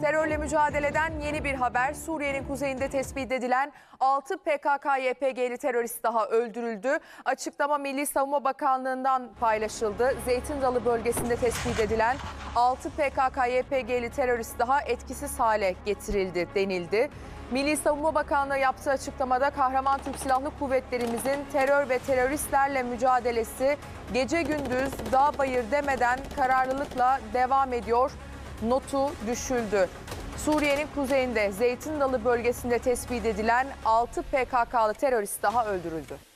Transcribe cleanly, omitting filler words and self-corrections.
Terörle mücadeleden yeni bir haber. Suriye'nin kuzeyinde tespit edilen 6 PKK-YPG'li terörist daha öldürüldü. Açıklama Milli Savunma Bakanlığı'ndan paylaşıldı. Zeytin Dalı bölgesinde tespit edilen 6 PKK-YPG'li terörist daha etkisiz hale getirildi denildi. Milli Savunma Bakanlığı yaptığı açıklamada Kahraman Türk Silahlı Kuvvetlerimizin terör ve teröristlerle mücadelesi gece gündüz dağ bayır demeden kararlılıkla devam ediyor notu düşüldü. Suriye'nin kuzeyinde Zeytin Dalı bölgesinde tespit edilen 6 PKK'lı terörist daha öldürüldü.